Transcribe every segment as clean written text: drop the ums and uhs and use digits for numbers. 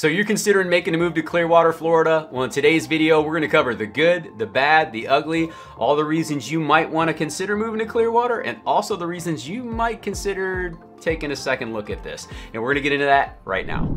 So you're considering making a move to Clearwater, Florida? Well, in today's video, we're gonna cover the good, the bad, the ugly, all the reasons you might wanna consider moving to Clearwater, and also the reasons you might consider taking a second look at this. And we're gonna get into that right now.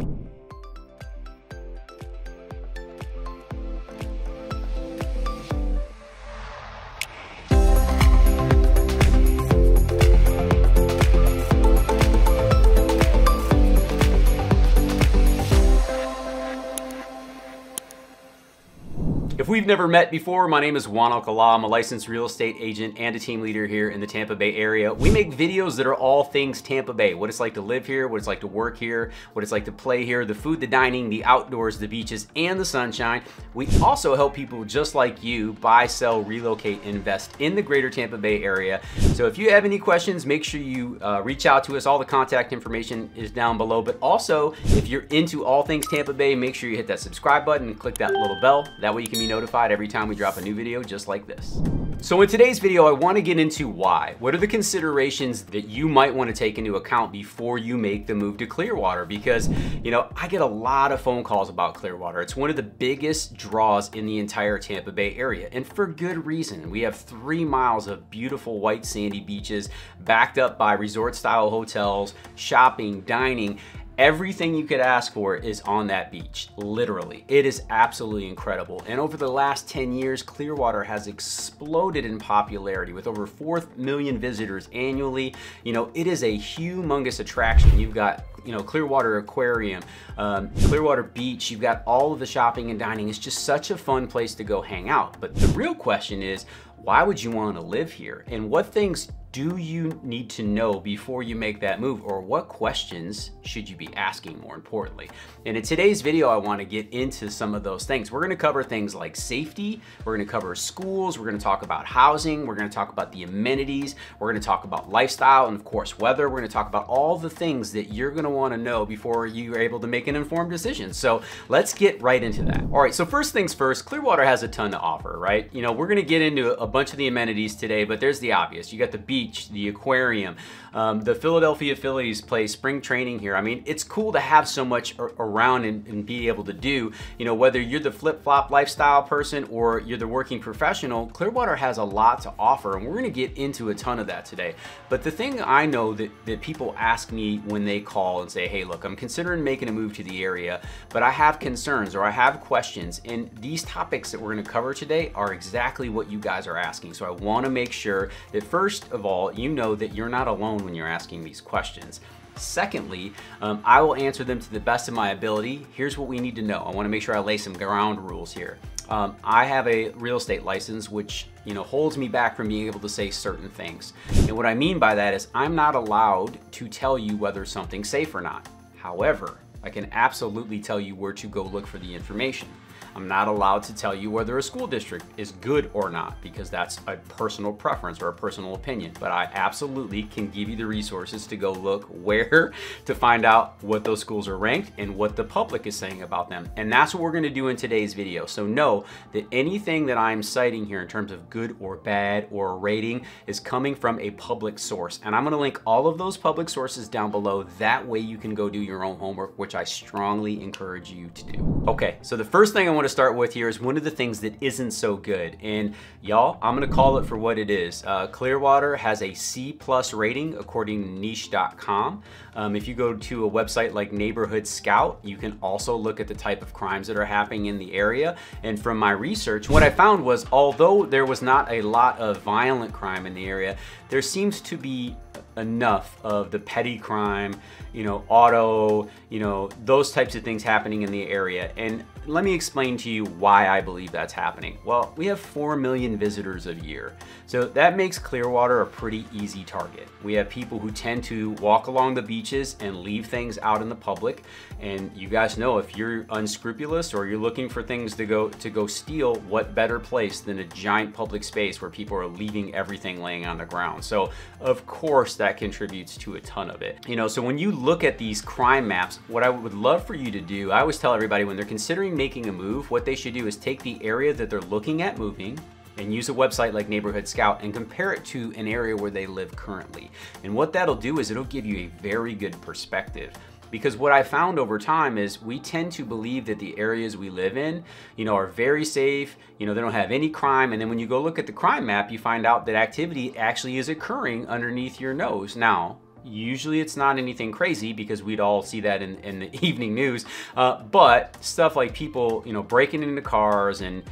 If we've never met before, my name is Juan Alcala. I'm a licensed real estate agent and a team leader here in the Tampa Bay area. We make videos that are all things Tampa Bay, what it's like to live here, what it's like to work here, what it's like to play here, the food, the dining, the outdoors, the beaches, and the sunshine. We also help people just like you buy, sell, relocate, invest in the greater Tampa Bay area. So if you have any questions, make sure you reach out to us. All the contact information is down below, but also if you're into all things Tampa Bay, make sure you hit that subscribe button and click that little bell. That way you can be notified every time we drop a new video just like this. So in today's video, I want to get into why. What are the considerations that you might want to take into account before you make the move to Clearwater? Because, you know, I get a lot of phone calls about Clearwater. It's one of the biggest draws in the entire Tampa Bay area, and for good reason. We have 3 miles of beautiful white sandy beaches backed up by resort-style hotels, shopping, dining. Everything you could ask for is on that beach, literally. It is absolutely incredible. And over the last 10 years, Clearwater has exploded in popularity with over 4 million visitors annually. You know, it is a humongous attraction. You've got, you know, Clearwater Aquarium, Clearwater Beach, you've got all of the shopping and dining. It's just such a fun place to go hang out. But the real question is, why would you want to live here? And what things do you need to know before you make that move, or what questions should you be asking, more importantly? And in today's video, I wanna get into some of those things. We're gonna cover things like safety, we're gonna cover schools, we're gonna talk about housing, we're gonna talk about the amenities, we're gonna talk about lifestyle, and of course, weather. We're gonna talk about all the things that you're gonna wanna know before you're able to make an informed decision. So let's get right into that. All right, so first things first, Clearwater has a ton to offer, right? You know, we're gonna get into a bunch of the amenities today, but there's the obvious. You got the beach, the aquarium, the Philadelphia Phillies play spring training here. I mean, it's cool to have so much around and be able to do, you know, whether you're the flip-flop lifestyle person or you're the working professional, Clearwater has a lot to offer, and we're gonna get into a ton of that today. But the thing I know that people ask me when they call and say, hey, look, I'm considering making a move to the area, but I have concerns or I have questions, and these topics that we're gonna cover today are exactly what you guys are asking. So I wanna make sure that first of all, you know that you're not alone when you're asking these questions. Secondly, I will answer them to the best of my ability. Here's what we need to know. I want to make sure I lay some ground rules here. I have a real estate license, which, you know, holds me back from being able to say certain things. And what I mean by that is I'm not allowed to tell you whether something's safe or not. However, I can absolutely tell you where to go look for the information. I'm not allowed to tell you whether a school district is good or not, because that's a personal preference or a personal opinion, but I absolutely can give you the resources to go look where to find out what those schools are ranked and what the public is saying about them. And that's what we're gonna do in today's video. So know that anything that I'm citing here in terms of good or bad or a rating is coming from a public source. And I'm gonna link all of those public sources down below. That way you can go do your own homework, which I strongly encourage you to do. Okay, so the first thing I want to start with here is one of the things that isn't so good, and y'all, I'm gonna call it for what it is. Clearwater has a C+ rating according to Niche.com. If you go to a website like Neighborhood Scout, you can also look at the type of crimes that are happening in the area, and from my research, what I found was although there was not a lot of violent crime in the area, there seems to be enough of the petty crime, you know, auto, you know, those types of things happening in the area. And let me explain to you why I believe that's happening. Well, we have 4 million visitors a year, so that makes Clearwater a pretty easy target. We have people who tend to walk along the beaches and leave things out in the public. And you guys know, if you're unscrupulous or you're looking for things to go steal, what better place than a giant public space where people are leaving everything laying on the ground? So of course that contributes to a ton of it. You know, so when you look at these crime maps, what I would love for you to do, I always tell everybody when they're considering making a move, what they should do is take the area that they're looking at moving and use a website like Neighborhood Scout and compare it to an area where they live currently. And what that'll do is it'll give you a very good perspective. Because what I found over time is we tend to believe that the areas we live in, are very safe, they don't have any crime. And then when you go look at the crime map, you find out that activity actually is occurring underneath your nose. Now, usually it's not anything crazy because we'd all see that in the evening news, but stuff like people, breaking into cars and,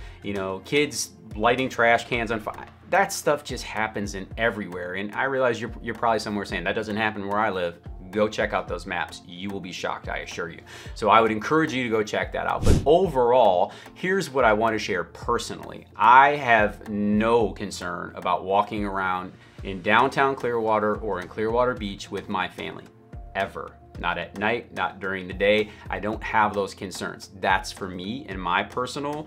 kids lighting trash cans on fire. That stuff just happens everywhere. And I realize you're probably somewhere saying that doesn't happen where I live. Go check out those maps. You will be shocked, I assure you. So I would encourage you to go check that out. But overall, here's what I want to share personally. I have no concern about walking around in downtown Clearwater or in Clearwater Beach with my family, ever. Not at night, not during the day. I don't have those concerns. That's for me and my personal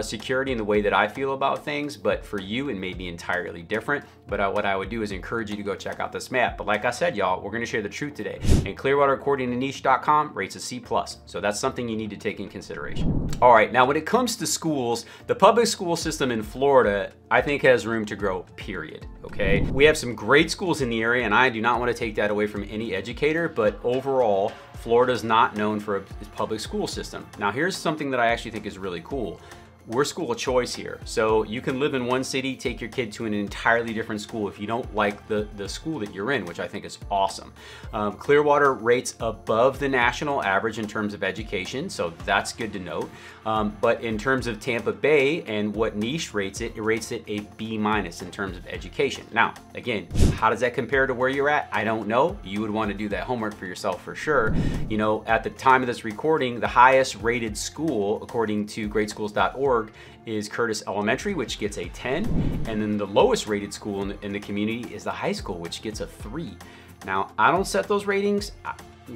security and the way that I feel about things, but for you, it may be entirely different. But what I would do is encourage you to go check out this map. But like I said, y'all, we're gonna share the truth today. And Clearwater, according to Niche.com, rates a C+. So that's something you need to take in consideration. All right, now when it comes to schools, the public school system in Florida, I think has room to grow, period, okay? We have some great schools in the area, and I do not wanna take that away from any educator, but overall, Florida's not known for a public school system. Now, here's something that I actually think is really cool. We're school of choice here. So you can live in one city, take your kid to an entirely different school if you don't like the school that you're in, which I think is awesome. Clearwater rates above the national average in terms of education, so that's good to note. But in terms of Tampa Bay and what Niche rates it, rates it a B- in terms of education. Now, again, how does that compare to where you're at? I don't know. You would want to do that homework for yourself for sure. You know, at the time of this recording, the highest rated school, according to GreatSchools.org, is Curtis Elementary, which gets a 10, and then the lowest rated school in the community is the high school, which gets a 3. Now, I don't set those ratings.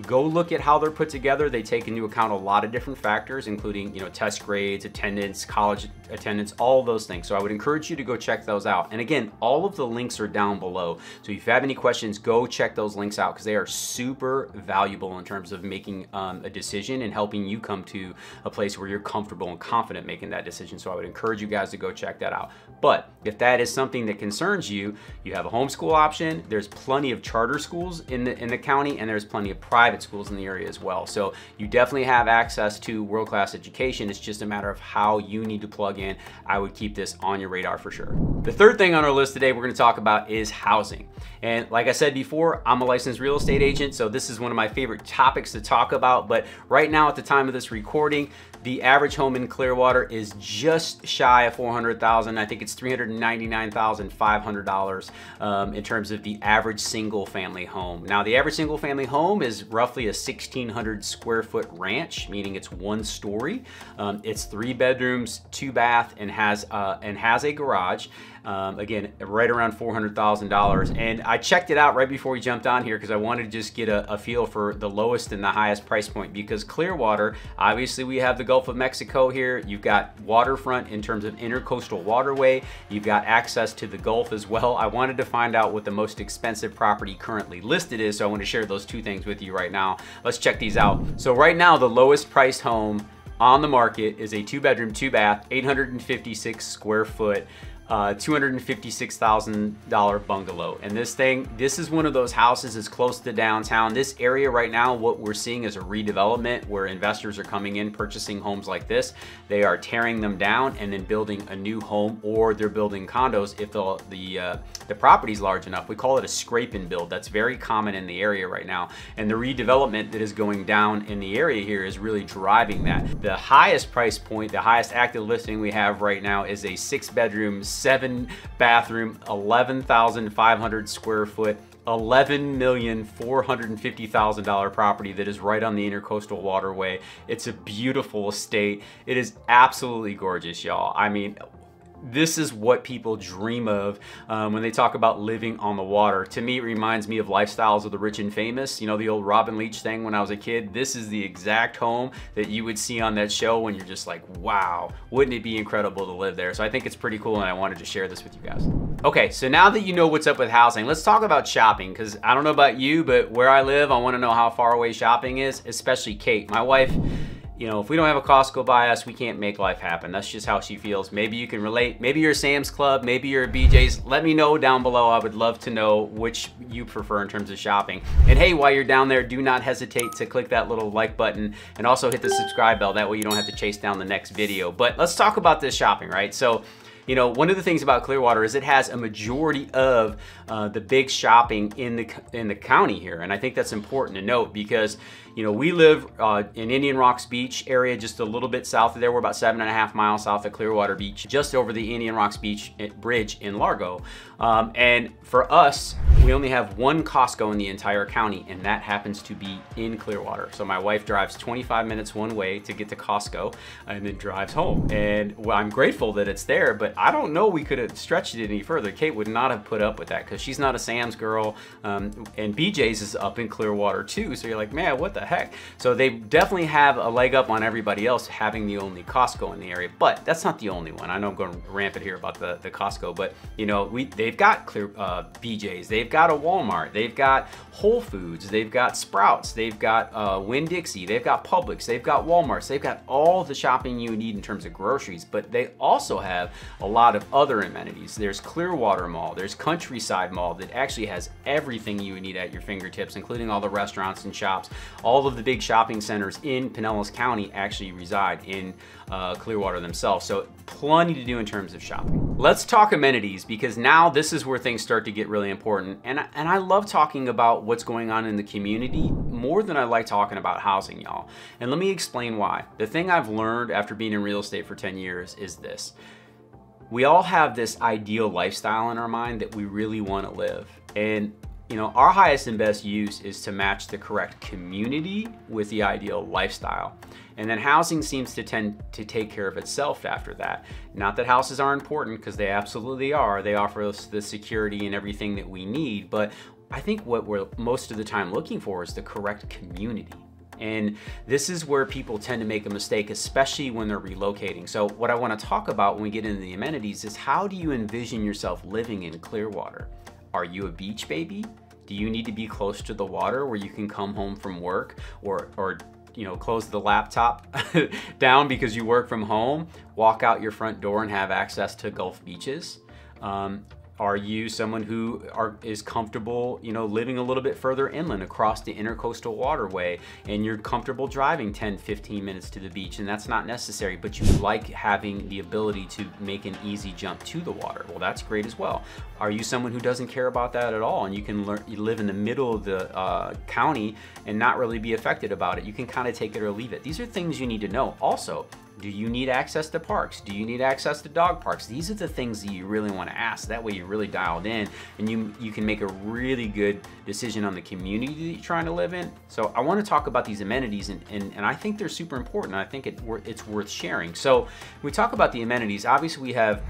Go look at how they're put together. They take into account a lot of different factors, including test grades, attendance, college attendance, all those things. So I would encourage you to go check those out. And again, all of the links are down below. So if you have any questions, go check those links out because they are super valuable in terms of making a decision and helping you come to a place where you're comfortable and confident making that decision. So I would encourage you guys to go check that out. But if that is something that concerns you, you have a homeschool option. There's plenty of charter schools in the county, and there's plenty of private schools in the area as well. So you definitely have access to world-class education. It's just a matter of how you need to plug in. I would keep this on your radar for sure. The third thing on our list today we're going to talk about is housing. And like I said before, I'm a licensed real estate agent, so this is one of my favorite topics to talk about. But right now at the time of this recording, the average home in Clearwater is just shy of $400,000. I think it's $399,500 in terms of the average single family home. Now the average single family home is roughly a 1,600 square foot ranch, meaning it's one story. It's 3 bedrooms, 2 bath, and has a garage. Again, right around $400,000. And I checked it out right before we jumped on here because I wanted to just get a feel for the lowest and the highest price point, because Clearwater, obviously we have the Gulf of Mexico here. You've got waterfront in terms of Intracoastal waterway. You've got access to the Gulf as well. I wanted to find out what the most expensive property currently listed is, so I want to share those two things with you right now. Let's check these out. So right now, the lowest priced home on the market is a 2-bedroom, 2-bath, 856 square foot, $256,000 bungalow. And this is one of those houses that's close to downtown. This area right now, what we're seeing is a redevelopment where investors are coming in, purchasing homes like this. They are tearing them down and then building a new home, or they're building condos if the property's large enough. We call it a scrape and build. That's very common in the area right now. And the redevelopment that is going down in the area here is really driving that. The highest price point, the highest active listing we have right now is a 6-bedroom, 7-bathroom, 11,500 square foot, $11,450,000 property that is right on the Intracoastal waterway. It's a beautiful estate. It is absolutely gorgeous, y'all. I mean, this is what people dream of when they talk about living on the water. To me, it reminds me of Lifestyles of the Rich and Famous. You know, the old Robin Leach thing when I was a kid. This is the exact home that you would see on that show when you're just like, wow, wouldn't it be incredible to live there? So I think it's pretty cool, and I wanted to share this with you guys. Okay, so now that you know what's up with housing, let's talk about shopping, because I don't know about you, but where I live, I want to know how far away shopping is, especially Kate, my wife. you know, if we don't have a Costco by us, we can't make life happen. That's just how she feels. Maybe you can relate. Maybe you're a Sam's Club, maybe you're a BJ's. Let me know down below. I would love to know which you prefer in terms of shopping. And hey, while you're down there, do not hesitate to click that little like button and also hit the subscribe bell. That way you don't have to chase down the next video. But let's talk about this shopping, right? So, you know, one of the things about Clearwater is it has a majority of the big shopping in the county here, and I think that's important to note because, you know, we live in Indian Rocks Beach area, just a little bit south of there. We're about 7.5 miles south of Clearwater Beach, just over the Indian Rocks Beach bridge in Largo. And for us, we only have one Costco in the entire county, and that happens to be in Clearwater. So my wife drives 25 minutes one way to get to Costco and then drives home. And well, I'm grateful that it's there, but I don't know we could have stretched it any further. Kate would not have put up with that because she's not a Sam's girl, and BJ's is up in Clearwater too. So you're like, man, what the heck? So they definitely have a leg up on everybody else having the only Costco in the area, but that's not the only one. I know I'm going rampant here about the Costco, but you know, they've got BJ's, they've got a Walmart, they've got Whole Foods, they've got Sprouts, they've got Winn-Dixie, they've got Publix, they've got Walmarts, they've got all the shopping you need in terms of groceries, but they also have a lot of other amenities. There's Clearwater Mall, there's Countryside Mall that actually has everything you need at your fingertips, including all the restaurants and shops. All of the big shopping centers in Pinellas County actually reside in Clearwater themselves. So plenty to do in terms of shopping. Let's talk amenities, because now this is where things start to get really important. And I love talking about what's going on in the community more than I like talking about housing, y'all. And let me explain why. The thing I've learned after being in real estate for 10 years is this. We all have this ideal lifestyle in our mind that we really want to live. And you know, our highest and best use is to match the correct community with the ideal lifestyle. And then housing seems to tend to take care of itself after that. Not that houses are important, because they absolutely are. They offer us the security and everything that we need. But I think what we're most of the time looking for is the correct community. And this is where people tend to make a mistake, especially when they're relocating. So what I want to talk about when we get into the amenities is, how do you envision yourself living in Clearwater? Are you a beach baby? Do you need to be close to the water where you can come home from work, or you know, close the laptop down because you work from home, walk out your front door and have access to Gulf beaches? Are you someone who is comfortable, you know, living a little bit further inland across the Intracoastal waterway, and you're comfortable driving 10, 15 minutes to the beach, and that's not necessary, but you like having the ability to make an easy jump to the water? Well, that's great as well. Are you someone who doesn't care about that at all, and you can learn, you live in the middle of the county and not really be affected about it? You can kind of take it or leave it. These are things you need to know. Also, do you need access to parks? Do you need access to dog parks? These are the things that you really want to ask. That way you're really dialed in, and you can make a really good decision on the community that you're trying to live in. So I want to talk about these amenities, and I think they're super important. I think it's worth sharing. So we talk about the amenities. Obviously we have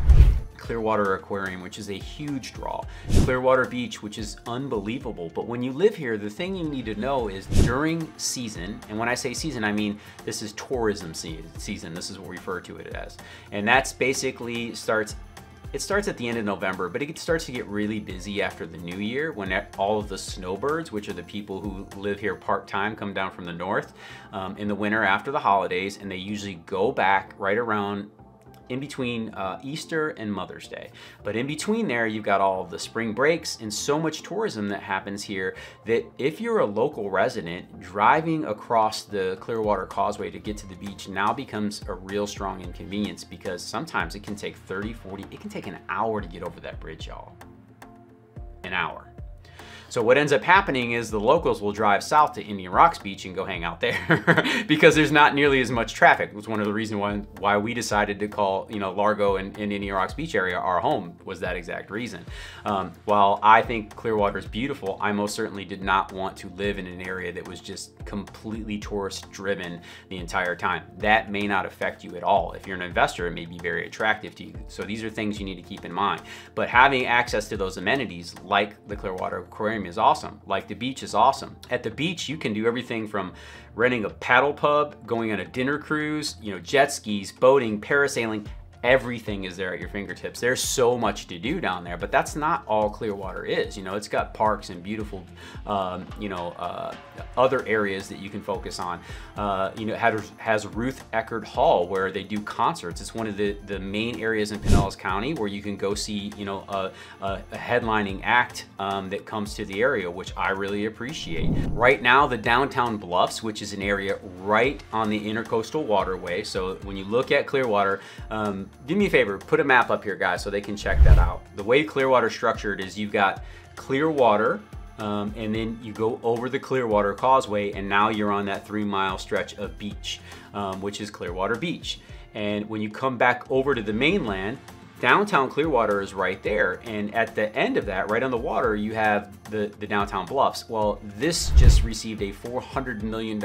Clearwater Aquarium, which is a huge draw. Clearwater Beach, which is unbelievable. But when you live here, the thing you need to know is during season, and when I say season, I mean this is tourism season. This is what we refer to it as. And that's basically it starts at the end of November, but it starts to get really busy after the new year, when all of the snowbirds, which are the people who live here part-time, come down from the north in the winter after the holidays, and they usually go back right around in between Easter and Mother's Day. But in between there, you've got all of the spring breaks and so much tourism that happens here that if you're a local resident, driving across the Clearwater Causeway to get to the beach now becomes a real strong inconvenience, because sometimes it can take 30, 40, it can take an hour to get over that bridge, y'all. An hour. So what ends up happening is the locals will drive south to Indian Rocks Beach and go hang out there because there's not nearly as much traffic. It was one of the reasons why we decided to call, you know, Largo and Indian Rocks Beach area our home, was that exact reason. While I think Clearwater is beautiful, I most certainly did not want to live in an area that was just completely tourist driven the entire time. That may not affect you at all. If you're an investor, it may be very attractive to you. So these are things you need to keep in mind. But having access to those amenities like the Clearwater Aquarium is awesome, like the beach is awesome. At the beach, you can do everything from renting a paddle pub, going on a dinner cruise, you know, jet skis, boating, parasailing, everything is there at your fingertips. There's so much to do down there, but that's not all Clearwater is. You know, it's got parks and beautiful, other areas that you can focus on. It has Ruth Eckerd Hall where they do concerts. It's one of the main areas in Pinellas County where you can go see, you know, a headlining act that comes to the area, which I really appreciate. Right now, the downtown Bluffs, which is an area right on the Intracoastal waterway. So when you look at Clearwater, do me a favor, put a map up here, guys, so they can check that out. The way Clearwater's structured is you've got Clearwater, and then you go over the Clearwater Causeway, and now you're on that 3-mile stretch of beach, which is Clearwater Beach. And when you come back over to the mainland, downtown Clearwater is right there. And at the end of that, right on the water, you have the downtown Bluffs. Well, this just received a $400 million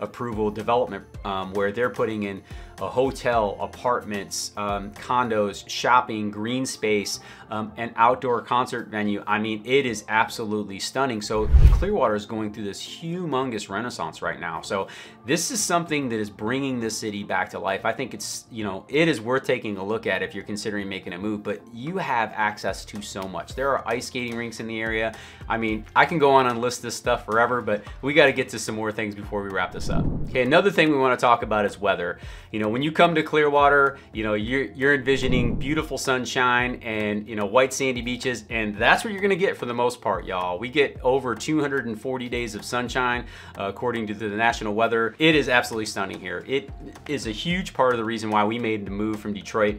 approval development where they're putting in a hotel, apartments, condos, shopping, green space, an outdoor concert venue. I mean, it is absolutely stunning. So Clearwater is going through this humongous renaissance right now. So this is something that is bringing the city back to life. I think it's, you know, it is worth taking a look at if you're considering making a move, but you have access to so much. There are ice skating rinks in the area. I mean, I can go on and list this stuff forever, but we got to get to some more things before we wrap this up. Okay, another thing we want to talk about is weather. You know, when you come to Clearwater, you know, you're envisioning beautiful sunshine and, you know, white sandy beaches, and that's what you're gonna get for the most part, y'all. We get over 240 days of sunshine, according to the national weather. It is absolutely stunning here. It is a huge part of the reason why we made the move from Detroit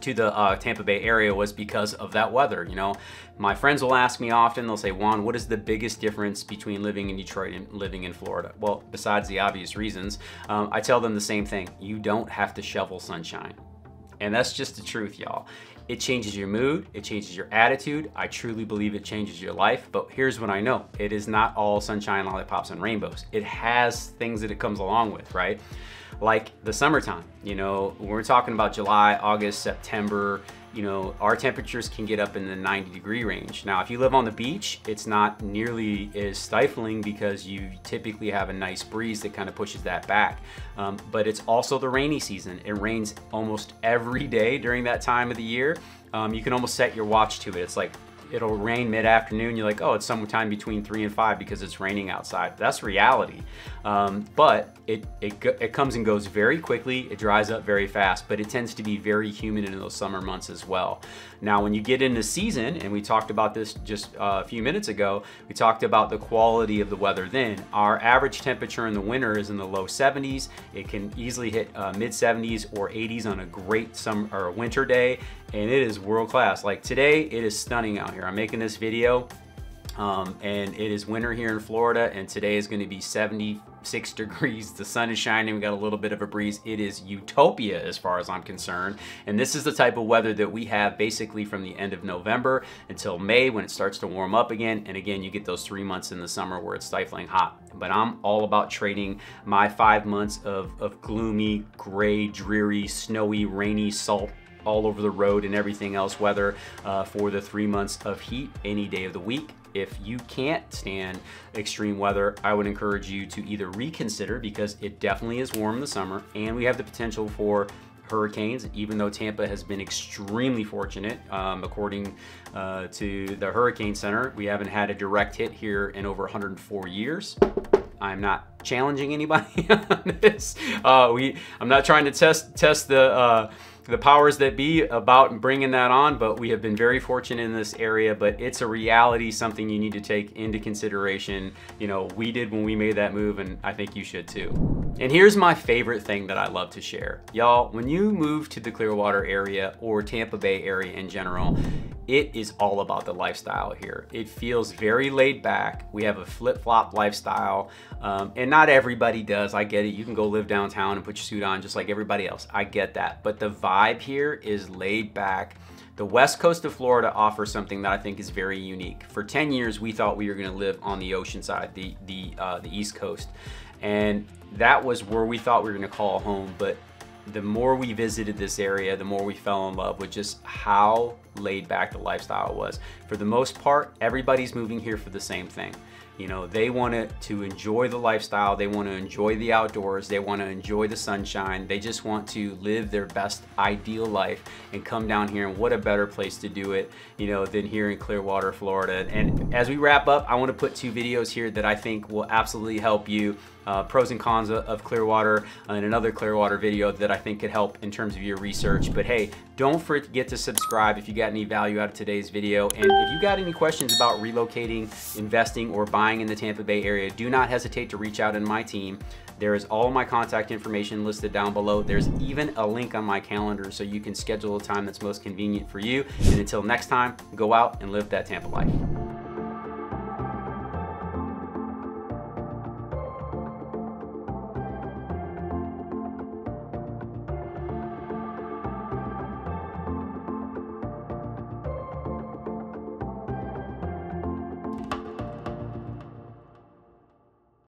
to the Tampa Bay area, was because of that weather. You know, my friends will ask me often, they'll say, Juan, what is the biggest difference between living in Detroit and living in Florida? Well, besides the obvious reasons, I tell them the same thing. You don't have to shovel sunshine. And that's just the truth, y'all. It changes your mood, it changes your attitude. I truly believe it changes your life, but here's what I know. It is not all sunshine, lollipops, and rainbows. It has things that it comes along with, right? Like the summertime, you know, when we're talking about July, August, September, you know, our temperatures can get up in the 90-degree range. Now, if you live on the beach, it's not nearly as stifling because you typically have a nice breeze that kind of pushes that back. But it's also the rainy season. It rains almost every day during that time of the year. You can almost set your watch to it. It's like, it'll rain mid-afternoon. You're like, oh, it's sometime between 3 and 5 because it's raining outside. That's reality. But it comes and goes very quickly. It dries up very fast, but it tends to be very humid in those summer months as well. Now, when you get into season, and we talked about this just a few minutes ago, we talked about the quality of the weather then. Our average temperature in the winter is in the low 70s. It can easily hit mid 70s or 80s on a great summer or a winter day. And it is world-class. Like today, it is stunning out here. I'm making this video and it is winter here in Florida, and today is going to be 76 degrees. The sun is shining. We got a little bit of a breeze. It is utopia as far as I'm concerned. And this is the type of weather that we have basically from the end of November until May, when it starts to warm up again. And again, you get those 3 months in the summer where it's stifling hot. But I'm all about trading my 5 months of gloomy, gray, dreary, snowy, rainy, salt, all over the road and everything else weather for the 3 months of heat any day of the week. If you can't stand extreme weather, I would encourage you to either reconsider, because it definitely is warm in the summer and we have the potential for hurricanes, even though Tampa has been extremely fortunate. According to the Hurricane Center, we haven't had a direct hit here in over 104 years. I'm not challenging anybody on this. I'm not trying to test the powers that be about bringing that on, but we have been very fortunate in this area. But it's a reality, something you need to take into consideration. You know, we did when we made that move, and I think you should too. And here's my favorite thing that I love to share. Y'all, when you move to the Clearwater area or Tampa Bay area in general, it is all about the lifestyle here. It feels very laid back. We have a flip-flop lifestyle, and not everybody does. I get it. You can go live downtown and put your suit on just like everybody else. I get that. But the vibe here is laid back. The west coast of Florida offers something that I think is very unique. For 10 years, we thought we were going to live on the ocean side, the east coast. And that was where we thought we were going to call home. But the more we visited this area, the more we fell in love with just how laid back the lifestyle was. For the most part, everybody's moving here for the same thing. You know, they want to enjoy the lifestyle, they want to enjoy the outdoors, they want to enjoy the sunshine, they just want to live their best ideal life and come down here, and what a better place to do it, you know, than here in Clearwater, Florida. And as we wrap up, I want to put two videos here that I think will absolutely help you. Pros and cons of Clearwater, and another Clearwater video that I think could help in terms of your research. But hey, don't forget to subscribe if you got any value out of today's video. And if you got any questions about relocating, investing, or buying in the Tampa Bay area, do not hesitate to reach out to my team. There is all my contact information listed down below. There's even a link on my calendar so you can schedule a time that's most convenient for you. And until next time, go out and live that Tampa life.